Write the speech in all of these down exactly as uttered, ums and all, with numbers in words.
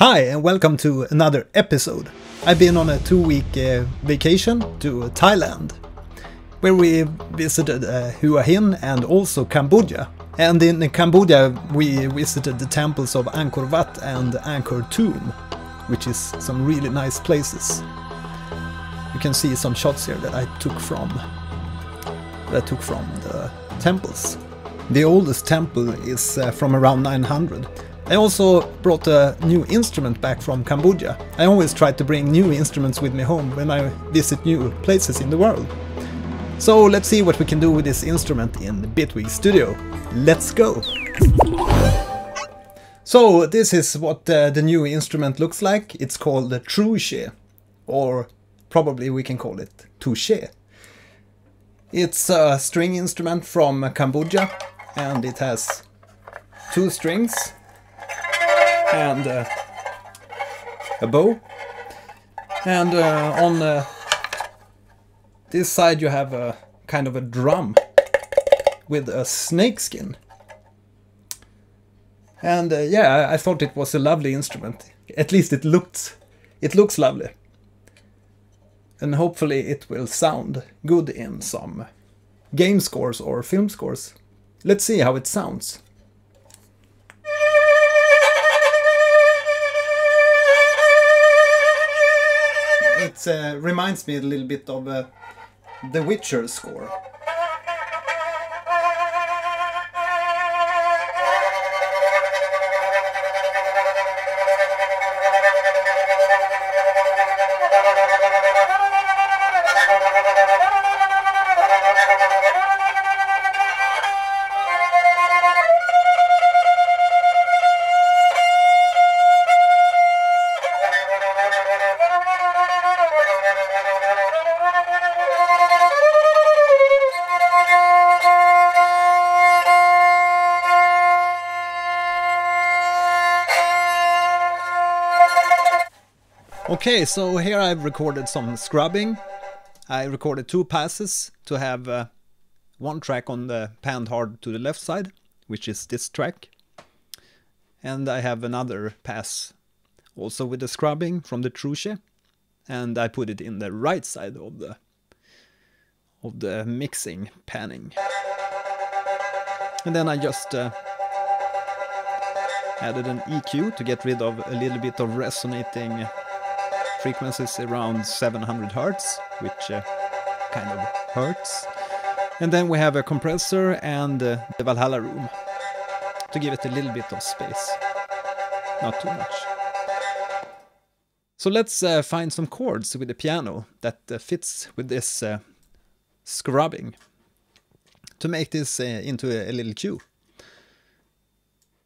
Hi and welcome to another episode. I've been on a two-week uh, vacation to Thailand, where we visited uh, Hua Hin and also Cambodia. And in Cambodia we visited the temples of Angkor Wat and Angkor Thom, which is some really nice places. You can see some shots here that I took from, that I took from the temples. The oldest temple is uh, from around nine hundred. I also brought a new instrument back from Cambodia. I always try to bring new instruments with me home when I visit new places in the world. So let's see what we can do with this instrument in the Bitwig Studio. Let's go! So this is what uh, the new instrument looks like. It's called the Tro Khe, or probably we can call it Tro Khe. It's a string instrument from Cambodia, and it has two strings and uh, a bow, and uh, on uh, this side you have a kind of a drum with a snake skin. And uh, yeah, I thought it was a lovely instrument. At least it looks it looks lovely, and hopefully it will sound good in some game scores or film scores. Let's see how it sounds. It uh, reminds me a little bit of uh, The Witcher score. Okay, so here I've recorded some scrubbing. I recorded two passes to have uh, one track on the panned hard to the left side, which is this track. And I have another pass also with the scrubbing from the Tro Khe, and I put it in the right side of the, of the mixing panning. And then I just uh, added an E Q to get rid of a little bit of resonating frequencies around seven hundred hertz, which uh, kind of hurts. And then we have a compressor and uh, the Valhalla room to give it a little bit of space, not too much. So let's uh, find some chords with the piano that uh, fits with this uh, scrubbing to make this uh, into a, a little cue.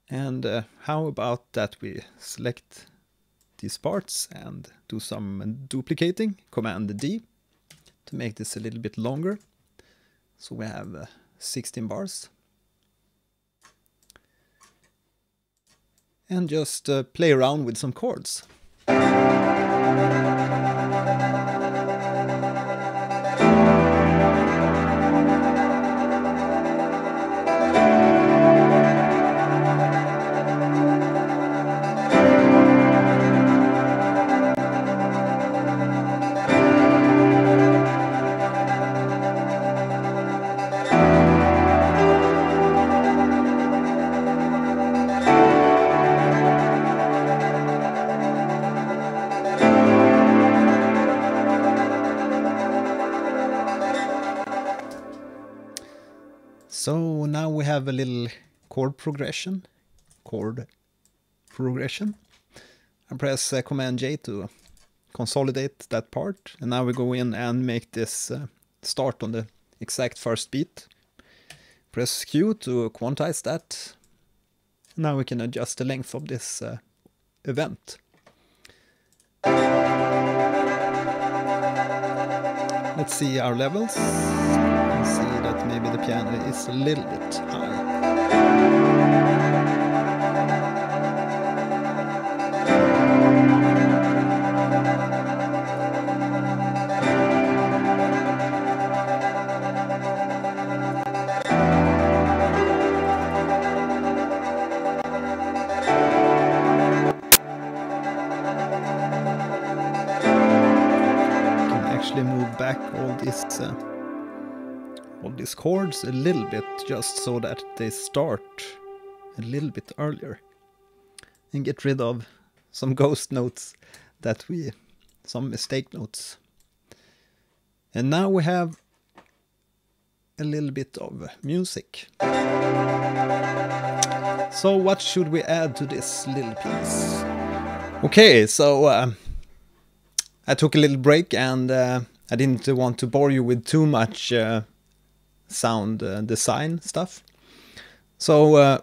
And uh, how about that we select these parts and do some duplicating, Command D, to make this a little bit longer. So we have uh, sixteen bars. And just uh, play around with some chords. So now we have a little chord progression, chord progression. I press uh, Command J to consolidate that part, and now we go in and make this uh, start on the exact first beat. Press Q to quantize that. Now we can adjust the length of this uh, event. Let's see our levels. See that maybe the piano is a little bit high. actually move back all these uh, all these chords a little bit, just so that they start a little bit earlier, and get rid of some ghost notes that we, some mistake notes. And now we have a little bit of music. So what should we add to this little piece? Okay, so uh, I took a little break, and uh, I didn't want to bore you with too much uh, sound uh, design stuff. So uh,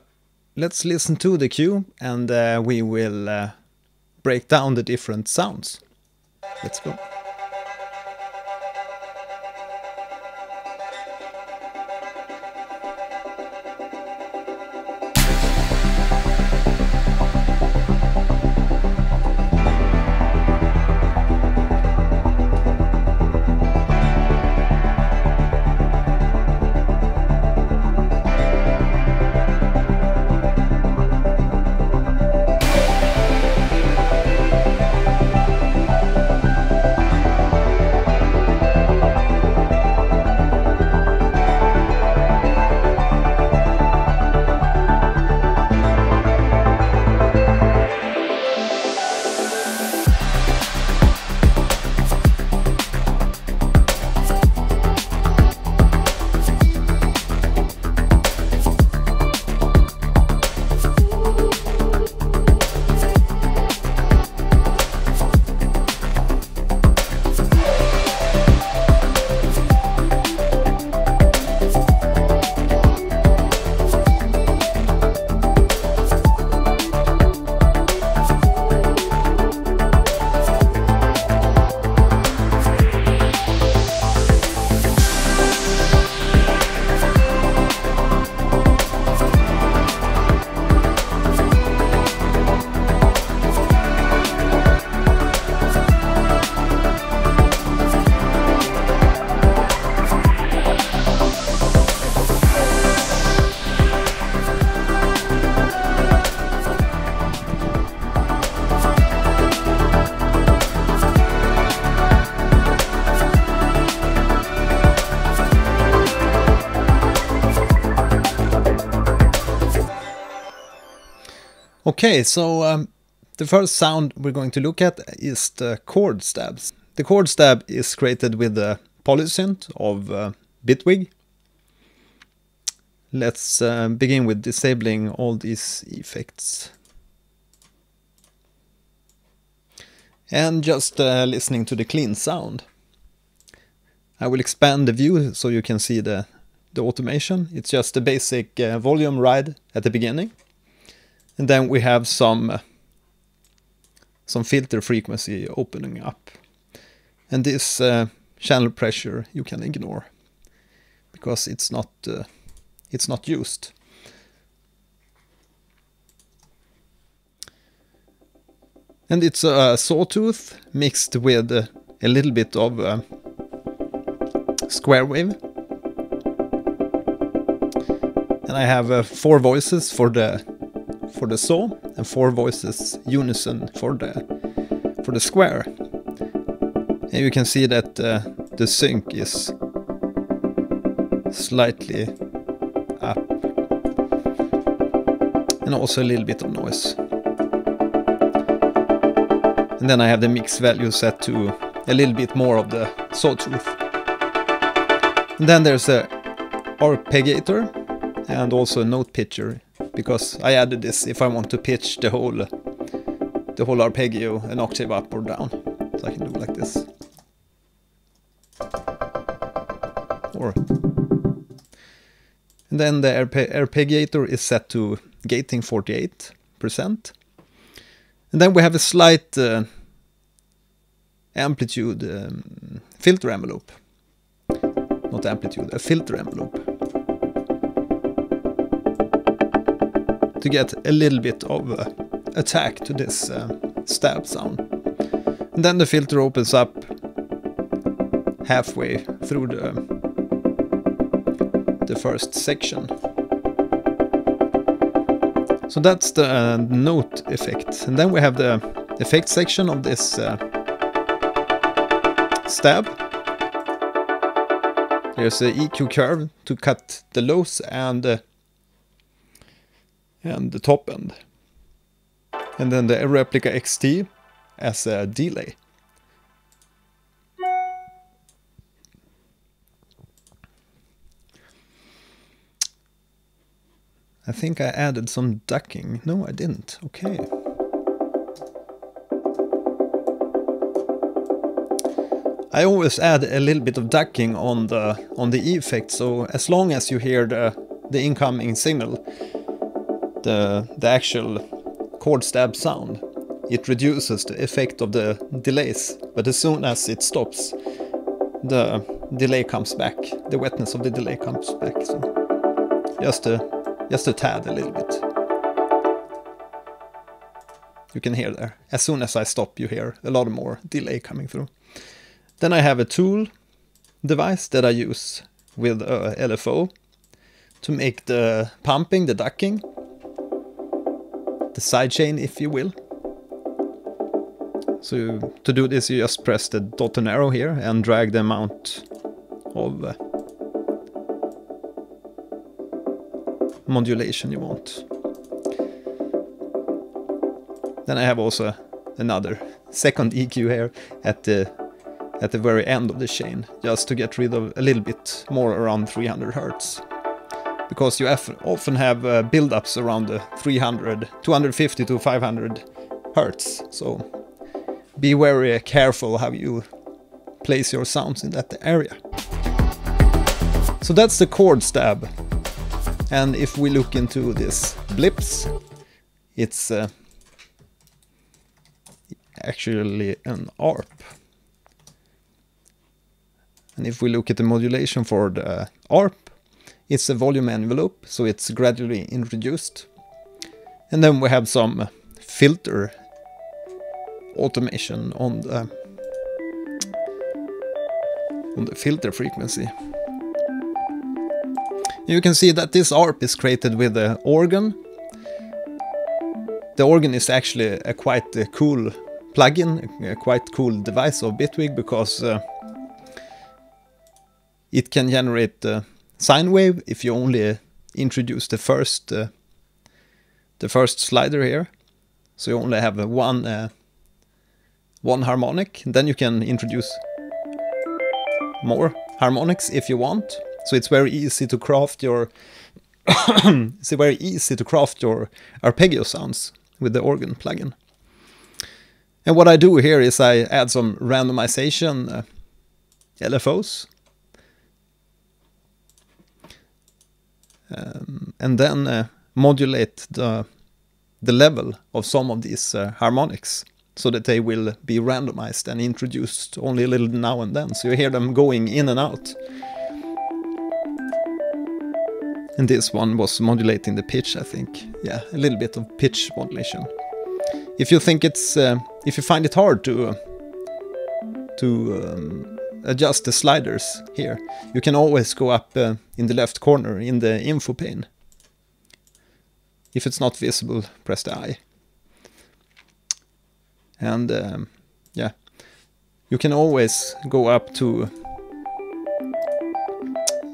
let's listen to the cue, and uh, we will uh, break down the different sounds. Let's go. Okay, so um, the first sound we're going to look at is the chord stabs. The chord stab is created with the polysynth of uh, Bitwig. Let's uh, begin with disabling all these effects. And just uh, listening to the clean sound. I will expand the view so you can see the, the automation. It's just a basic uh, volume ride at the beginning. And then we have some uh, some filter frequency opening up. And this uh, channel pressure you can ignore, because it's not uh, it's not used. And it's a uh, sawtooth mixed with uh, a little bit of uh, square wave. And I have uh, four voices for the for the saw, and four voices unison for the for the square. And you can see that uh, the sync is slightly up, and also a little bit of noise. And then I have the mix value set to a little bit more of the sawtooth. And then there's a arpeggiator and also a note pitcher, because I added this if I want to pitch the whole the whole arpeggio an octave up or down. So I can do like this. Or and then the arpe arpeggiator is set to gating forty-eight percent. And then we have a slight uh, amplitude um, filter envelope. Not amplitude, a filter envelope, to get a little bit of uh, attack to this uh, stab sound. And then the filter opens up halfway through the the first section. So that's the uh, note effect. And then we have the effect section of this uh, stab. There's the E Q curve to cut the lows and uh, and the top end. And then the Replica X T as a delay. I think I added some ducking. No, I didn't. Okay. I always add a little bit of ducking on the on the effect, so as long as you hear the the incoming signal, the the actual chord stab sound, it reduces the effect of the delays. But as soon as it stops, the delay comes back. The wetness of the delay comes back. So just a Just a tad, a little bit. You can hear there. As soon as I stop, you hear a lot more delay coming through. Then I have a tool device that I use with uh, L F O to make the pumping, the ducking, the sidechain, if you will. So to do this, you just press the dot and arrow here and drag the amount of Uh, modulation you want. Then I have also another second E Q here at the at the very end of the chain, just to get rid of a little bit more around three hundred hertz, because you often have uh, build-ups around the three hundred, two fifty to five hundred hertz, so be very careful how you place your sounds in that area. So that's the chord stab. And if we look into these blips, it's uh, actually an A R P. And if we look at the modulation for the A R P, it's a volume envelope, so it's gradually introduced. And then we have some filter automation on the, on the filter frequency. You can see that this A R P is created with an organ. The organ is actually a quite a cool plugin, a quite cool device of Bitwig, because uh, it can generate a sine wave if you only introduce the first uh, the first slider here. So you only have one uh, one harmonic, and then you can introduce more harmonics if you want. So it's very easy to craft your it's very easy to craft your arpeggio sounds with the organ plugin. And what I do here is I add some randomization uh, L F Os, um, and then uh, modulate the the level of some of these uh, harmonics, so that they will be randomized and introduced only a little now and then, so you hear them going in and out. And this one was modulating the pitch, I think. Yeah, a little bit of pitch modulation. If you think it's, uh, if you find it hard to uh, to um, adjust the sliders here, you can always go up uh, in the left corner in the info pane. If it's not visible, press the I. And um, yeah, you can always go up to,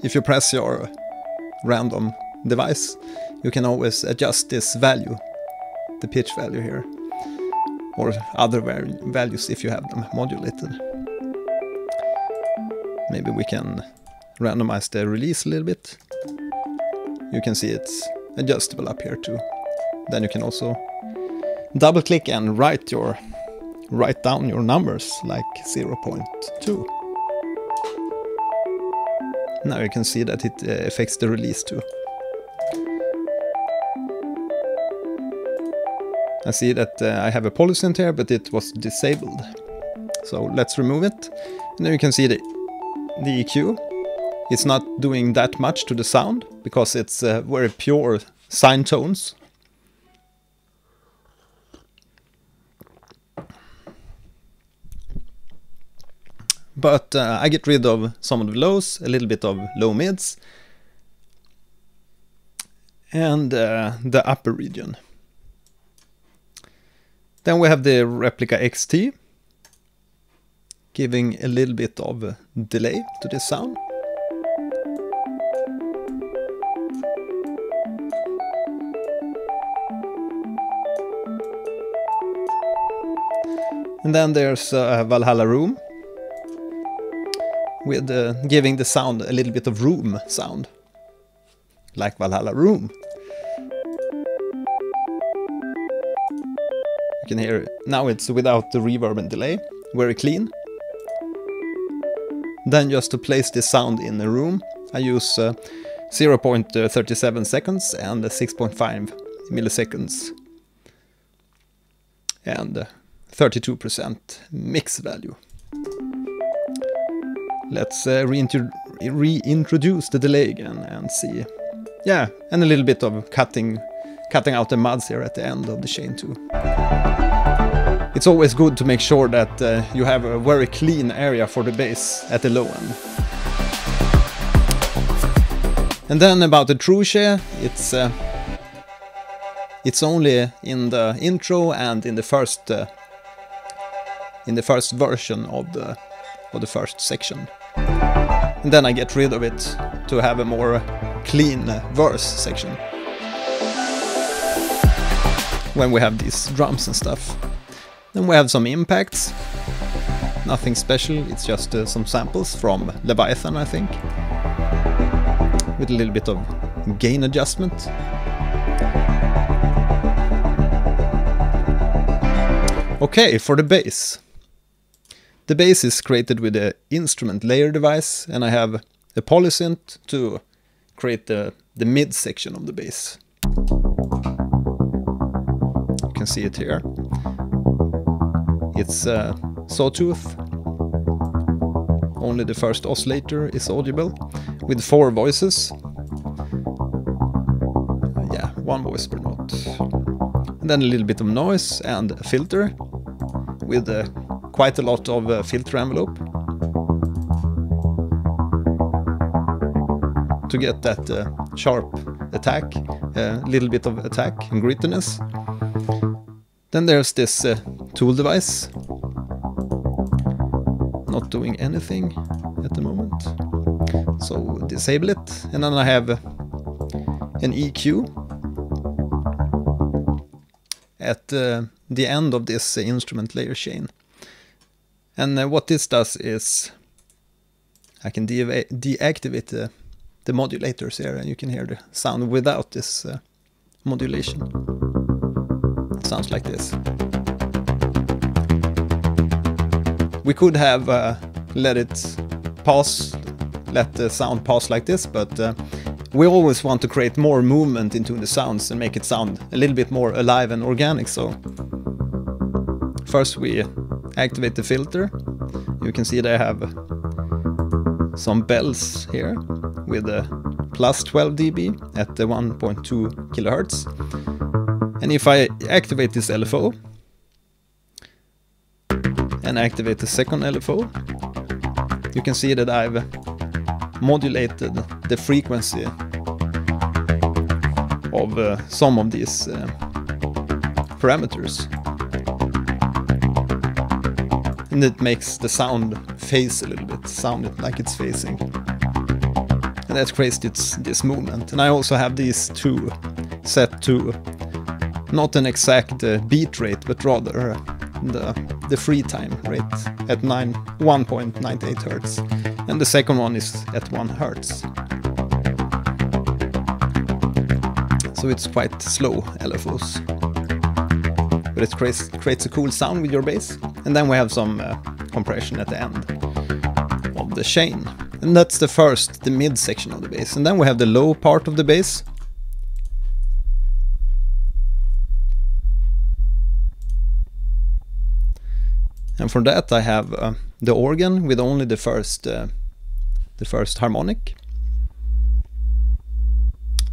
if you press your random device, you can always adjust this value, the pitch value here, or other values if you have them modulated. Maybe we can randomize the release a little bit. You can see it's adjustable up here too. Then you can also double click and write your write down your numbers, like zero point two. Now you can see that it uh, affects the release too. I see that uh, I have a polysynth here, but it was disabled. So let's remove it. And then you can see the, the E Q. It's not doing that much to the sound, because it's uh, very pure sine tones. But uh, I get rid of some of the lows, a little bit of low mids, and uh, the upper region. Then we have the Replica X T, giving a little bit of delay to this sound. And then there's a Valhalla room, with uh, giving the sound a little bit of room sound, like Valhalla room. You can hear it. Now it's without the reverb and delay, very clean. Then just to place this sound in the room, I use uh, zero point three seven seconds and six point five milliseconds and thirty-two percent mix value. Let's uh, reintroduce the delay again and see. Yeah, and a little bit of cutting, cutting out the muds here at the end of the chain too. It's always good to make sure that uh, you have a very clean area for the bass at the low end. And then about the Tro Khe, it's uh, it's only in the intro and in the first uh, in the first version of the of the first section. And then I get rid of it to have a more clean verse section when we have these drums and stuff. Then we have some impacts. Nothing special, it's just uh, some samples from Leviathan, I think, with a little bit of gain adjustment. Okay, for the bass. The bass is created with an instrument layer device, and I have a polysynth to create the, the mid section of the bass. You can see it here. It's uh, sawtooth. Only the first oscillator is audible, with four voices. Yeah, one voice per note. And then a little bit of noise and a filter, with uh, quite a lot of uh, filter envelope, to get that uh, sharp attack, a uh, little bit of attack and grittiness. Then there's this uh, tool device, not doing anything at the moment, so disable it. And then I have an E Q at uh, the end of this uh, instrument layer chain. And uh, what this does is I can de deactivate uh, the modulators here, and you can hear the sound without this uh, modulation. It sounds like this. We could have uh, let it pass, let the sound pass like this, but uh, we always want to create more movement into the sounds and make it sound a little bit more alive and organic. So first we activate the filter. You can see they have some bells here with a plus twelve decibels at the one point two kilohertz. And if I activate this L F O and activate the second L F O, you can see that I've modulated the frequency of uh, some of these uh, parameters, and it makes the sound phase a little bit, sound like it's phasing, and that creates this, this movement. And I also have these two set to not an exact uh, beat rate, but rather uh, the the free time rate at one point nine eight hertz, and the second one is at one hertz. So it's quite slow L F Os, but it creates, creates a cool sound with your bass. And then we have some uh, compression at the end of the chain, and that's the first, the mid section of the bass. And then we have the low part of the bass. And for that I have uh, the organ with only the first uh, the first harmonic.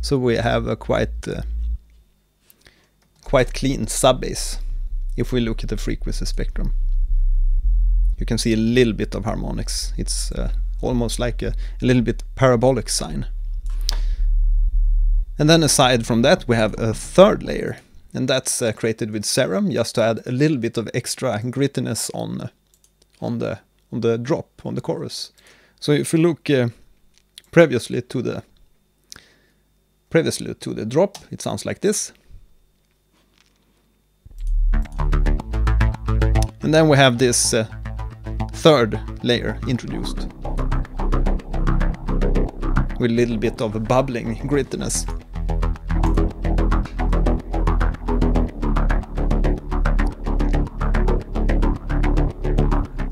So we have a quite uh, quite clean sub-bass if we look at the frequency spectrum. You can see a little bit of harmonics. It's uh, almost like a, a little bit parabolic sign. And then aside from that we have a third layer. And that's uh, created with Serum, just to add a little bit of extra grittiness on, on the on the drop, on the chorus. So if you look uh, previously to the previously to the drop, it sounds like this. And then we have this uh, third layer introduced, with a little bit of a bubbling grittiness.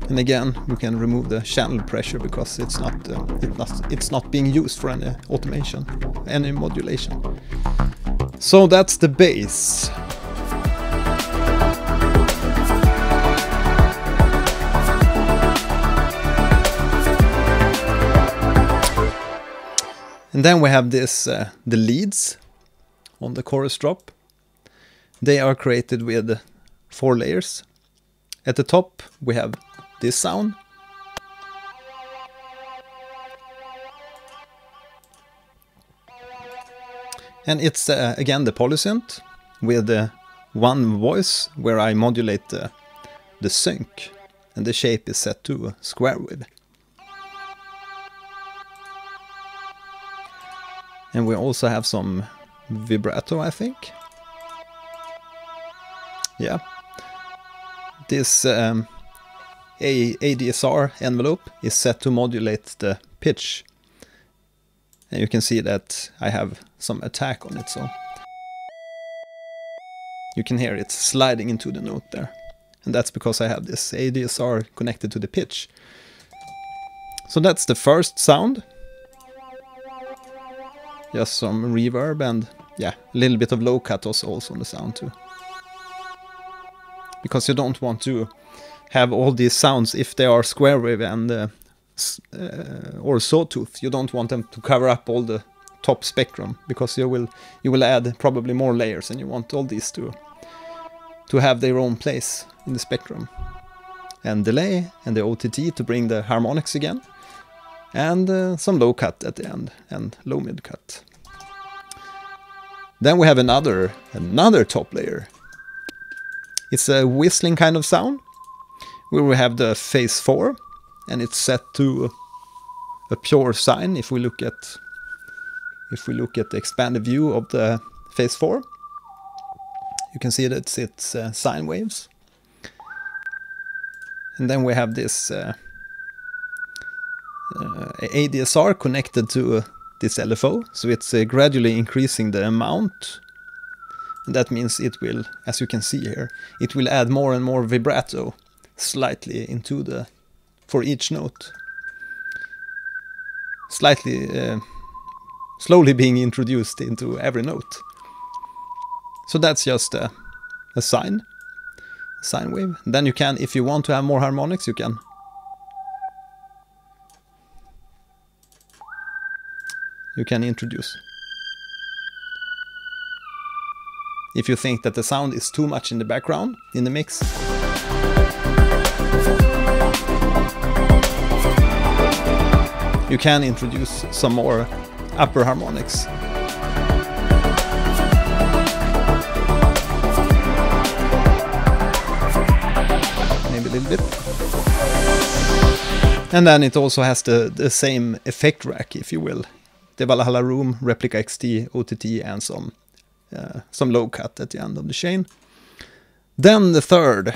And again, we can remove the channel pressure because it's not uh, it not it's not being used for any automation, any modulation. So that's the bass. And then we have this, uh, the leads on the chorus drop. They are created with four layers. At the top we have this sound. And it's uh, again the polysynth with uh, one voice where I modulate uh, the sync, and the shape is set to a square wave. And we also have some vibrato, I think. Yeah. This um, A D S R envelope is set to modulate the pitch. And you can see that I have some attack on it, so you can hear it sliding into the note there. And that's because I have this A D S R connected to the pitch. So that's the first sound. Just some reverb and, yeah, a little bit of low cut also on the sound too. Because you don't want to have all these sounds, if they are square wave and uh, uh, or sawtooth, you don't want them to cover up all the top spectrum, because you will you will add probably more layers, and you want all these to to have their own place in the spectrum. And delay and the O T T to bring the harmonics again. And uh, some low cut at the end, and low mid cut. Then we have another another top layer. It's a whistling kind of sound, where we have the Phase Four, and it's set to a pure sine. If we look at if we look at the expanded view of the Phase Four, you can see that it's, it's uh, sine waves. And then we have this. Uh, Uh, A D S R connected to uh, this L F O, so it's uh, gradually increasing the amount, and that means it will, as you can see here, it will add more and more vibrato slightly into the, for each note, slightly uh, slowly being introduced into every note. So that's just a, a sine sine wave. And then you can, if you want to have more harmonics, you can You can introduce. If you think that the sound is too much in the background, in the mix. You can introduce some more upper harmonics. Maybe a little bit. And then it also has the, the same effect rack, if you will. The Valhalla Room, Replica X T, O T T, and some uh, some low cut at the end of the chain. Then the third,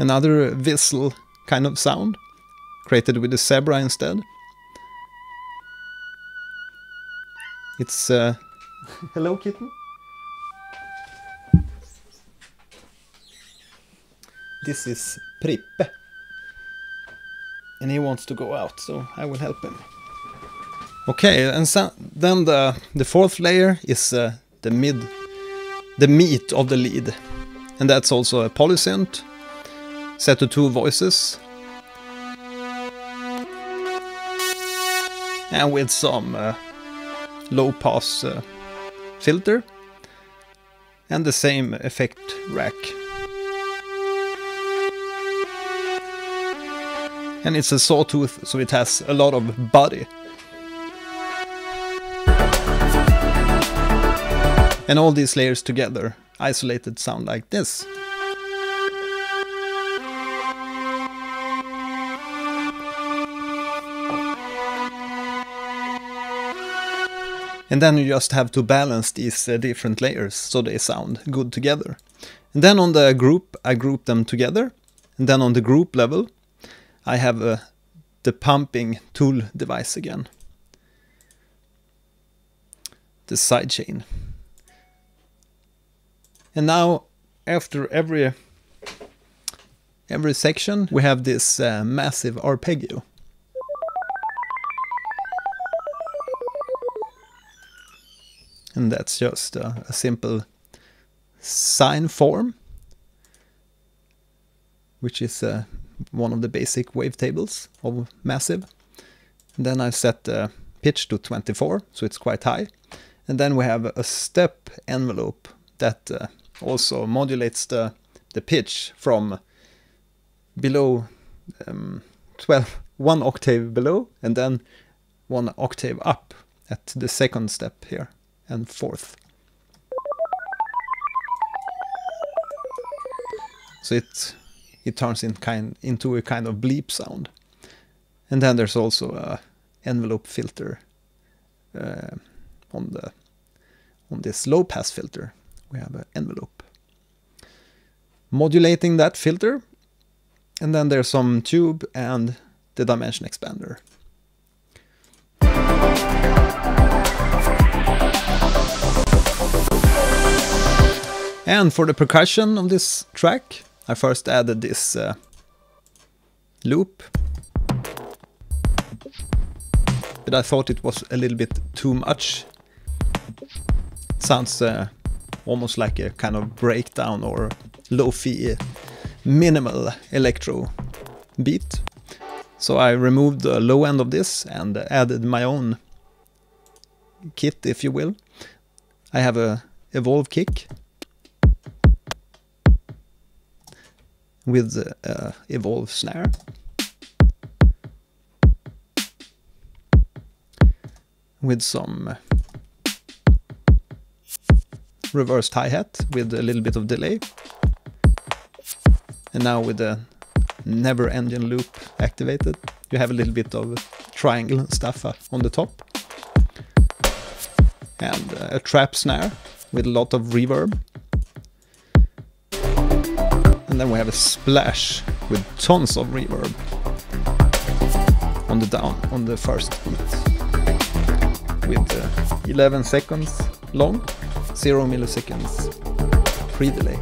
another whistle kind of sound, created with the Zebra instead. It's uh... hello kitten. This is Prippe. And he wants to go out, so I will help him. Okay, and so then the the fourth layer is uh, the mid, the meat of the lead, and that's also a polysynth set to two voices, and with some uh, low pass uh, filter, and the same effect rack. And it's a sawtooth, so it has a lot of body. And all these layers together, isolated, sound like this. And then you just have to balance these uh, different layers so they sound good together. And then on the group, I group them together. And then on the group level, I have uh, the pumping tool device again. The sidechain. And now after every every section, we have this uh, massive arpeggio. And that's just a, a simple sine form, which is uh, one of the basic wavetables of MASSIVE. And then I've set the pitch to twenty-four, so it's quite high. And then we have a step envelope that uh, also modulates the, the pitch from below um, twelve, one octave below, and then one octave up at the second step here and fourth. So it it turns in kind into a kind of bleep sound. And then there's also a envelope filter uh, on the on this low pass filter. We have an envelope modulating that filter. And then there's some tube and the dimension expander. And for the percussion of this track, I first added this uh, loop. But I thought it was a little bit too much. It sounds uh, almost like a kind of breakdown or lo-fi minimal electro beat. So I removed the low end of this and added my own kit, if you will. I have a Evolve kick with a Evolve snare. With some reversed hi-hat with a little bit of delay. And now with the never ending loop activated, you have a little bit of triangle stuff on the top. And a trap snare with a lot of reverb. And then we have a splash with tons of reverb on the down, on the first beat. With uh, eleven seconds long, zero milliseconds pre-delay.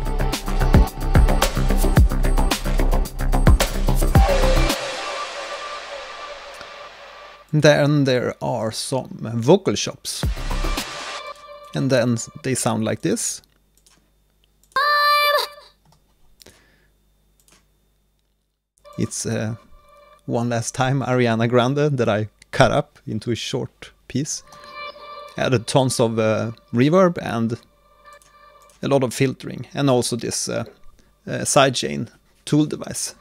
Then there are some vocal chops, and then they sound like this. It's uh, one last time Ariana Grande that I cut up into a short piece. Added tons of uh, reverb and a lot of filtering, and also this uh, uh, sidechain tool device.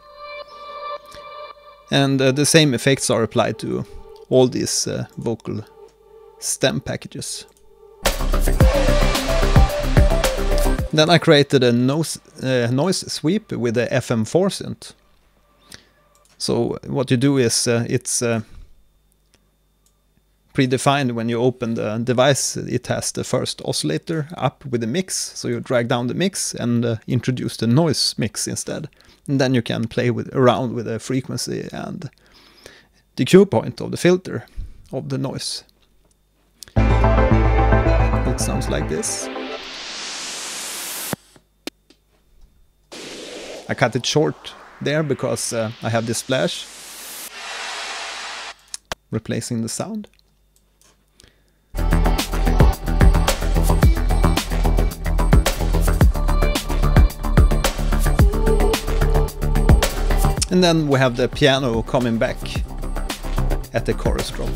And uh, the same effects are applied to all these uh, vocal stem packages. Then I created a noise, uh, noise sweep with the F M four synth. So what you do is uh, it's uh, predefined when you open the device. It has the first oscillator up with the mix. So you drag down the mix and uh, introduce the noise mix instead. And then you can play with, around with the frequency and the cue point of the filter of the noise. It sounds like this. I cut it short there because uh, I have this splash replacing the sound. And then we have the piano coming back at the chorus drop.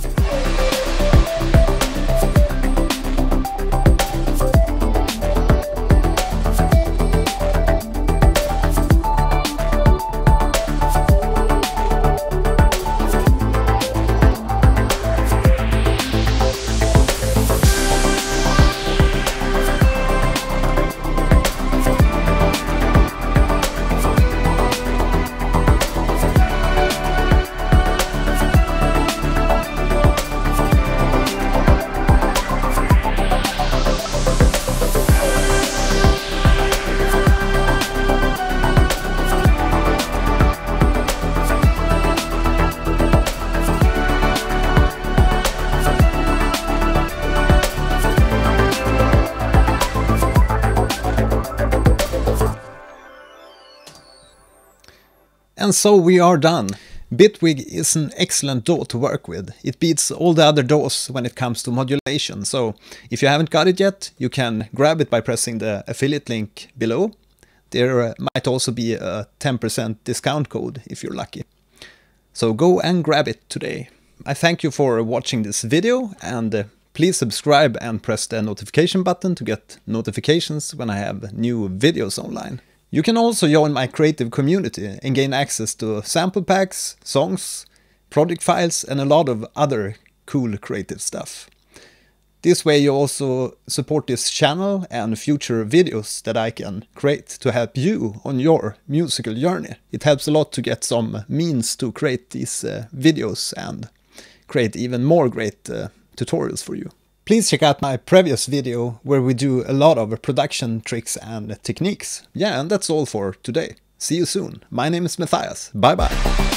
And so we are done. Bitwig is an excellent D A W to work with. It beats all the other D A Ws when it comes to modulation, so if you haven't got it yet, you can grab it by pressing the affiliate link below. There might also be a ten percent discount code if you're lucky. So go and grab it today. I thank you for watching this video, and please subscribe and press the notification button to get notifications when I have new videos online. You can also join my creative community and gain access to sample packs, songs, project files, and a lot of other cool creative stuff. This way you also support this channel and future videos that I can create to help you on your musical journey. It helps a lot to get some means to create these uh, videos and create even more great uh, tutorials for you. Please check out my previous video where we do a lot of production tricks and techniques. Yeah, and that's all for today. See you soon. My name is Matthias. Bye bye.